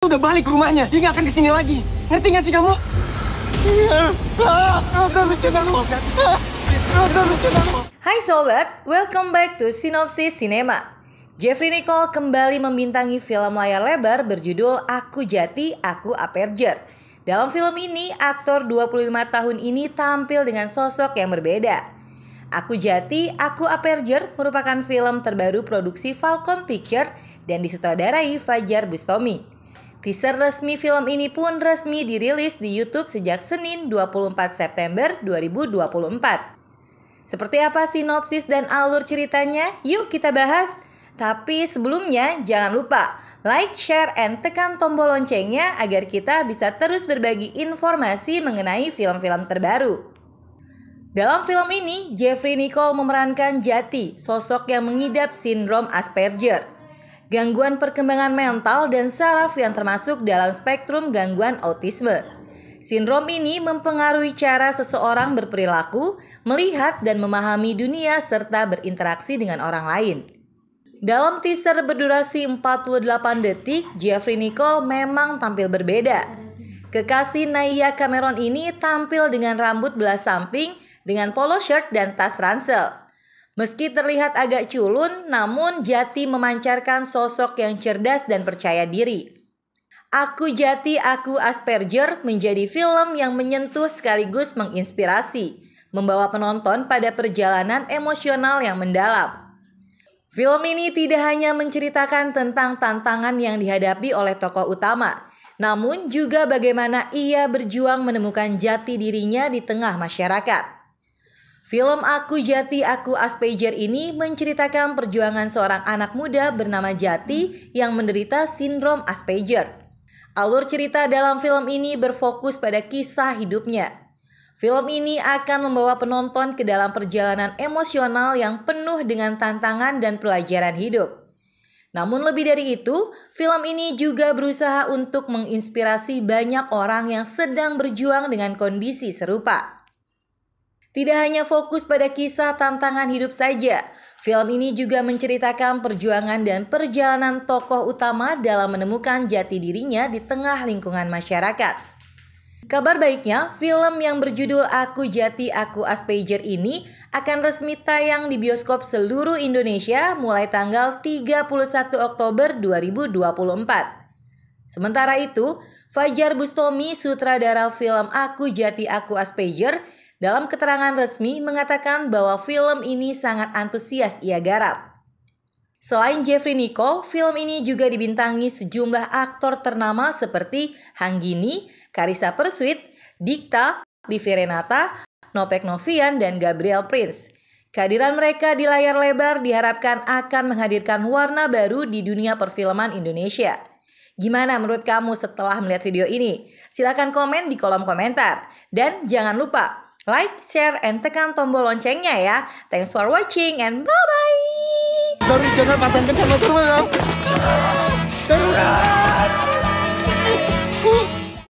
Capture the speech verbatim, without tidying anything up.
Udah balik ke rumahnya, dia nggak akan ke sini lagi. Ngerti nggak sih kamu? Hai sobat, welcome back to Sinopsis Cinema. Jefri Nichol kembali membintangi film layar lebar berjudul Aku Jati, Aku Asperger. Dalam film ini, aktor dua puluh lima tahun ini tampil dengan sosok yang berbeda. Aku Jati, Aku Asperger merupakan film terbaru produksi Falcon Picture dan disutradarai Fajar Bustami. Teaser resmi film ini pun resmi dirilis di YouTube sejak Senin dua puluh empat September dua ribu dua puluh empat. Seperti apa sinopsis dan alur ceritanya? Yuk kita bahas. Tapi sebelumnya jangan lupa like, share, and tekan tombol loncengnya agar kita bisa terus berbagi informasi mengenai film-film terbaru. Dalam film ini, Jefri Nichol memerankan Jati, sosok yang mengidap sindrom Asperger, gangguan perkembangan mental dan saraf yang termasuk dalam spektrum gangguan autisme. Sindrom ini mempengaruhi cara seseorang berperilaku, melihat dan memahami dunia serta berinteraksi dengan orang lain. Dalam teaser berdurasi empat puluh delapan detik, Jefri Nichol memang tampil berbeda. Kekasih Naya Cameron ini tampil dengan rambut belah samping, dengan polo shirt dan tas ransel. Meski terlihat agak culun, namun Jati memancarkan sosok yang cerdas dan percaya diri. Aku Jati, Aku Asperger menjadi film yang menyentuh sekaligus menginspirasi, membawa penonton pada perjalanan emosional yang mendalam. Film ini tidak hanya menceritakan tentang tantangan yang dihadapi oleh tokoh utama, namun juga bagaimana ia berjuang menemukan jati dirinya di tengah masyarakat. Film Aku Jati, Aku Asperger ini menceritakan perjuangan seorang anak muda bernama Jati yang menderita sindrom Asperger. Alur cerita dalam film ini berfokus pada kisah hidupnya. Film ini akan membawa penonton ke dalam perjalanan emosional yang penuh dengan tantangan dan pelajaran hidup. Namun lebih dari itu, film ini juga berusaha untuk menginspirasi banyak orang yang sedang berjuang dengan kondisi serupa. Tidak hanya fokus pada kisah tantangan hidup saja, film ini juga menceritakan perjuangan dan perjalanan tokoh utama dalam menemukan jati dirinya di tengah lingkungan masyarakat. Kabar baiknya, film yang berjudul Aku Jati, Aku Asperger ini akan resmi tayang di bioskop seluruh Indonesia mulai tanggal tiga puluh satu Oktober dua ribu dua puluh empat. Sementara itu, Fajar Bustami, sutradara film Aku Jati, Aku Asperger, dalam keterangan resmi mengatakan bahwa film ini sangat antusias ia garap. Selain Jefri Nichol, film ini juga dibintangi sejumlah aktor ternama seperti Hang Gini, Karissa Perswit, Dikta, Livy Renata, Nopek Novian, dan Gabriel Prince. Kehadiran mereka di layar lebar diharapkan akan menghadirkan warna baru di dunia perfilman Indonesia. Gimana menurut kamu setelah melihat video ini? Silahkan komen di kolom komentar. Dan jangan lupa like, share, and tekan tombol loncengnya ya. Thanks for watching and bye-bye. Dari channel pasang ke channel terus. Terus.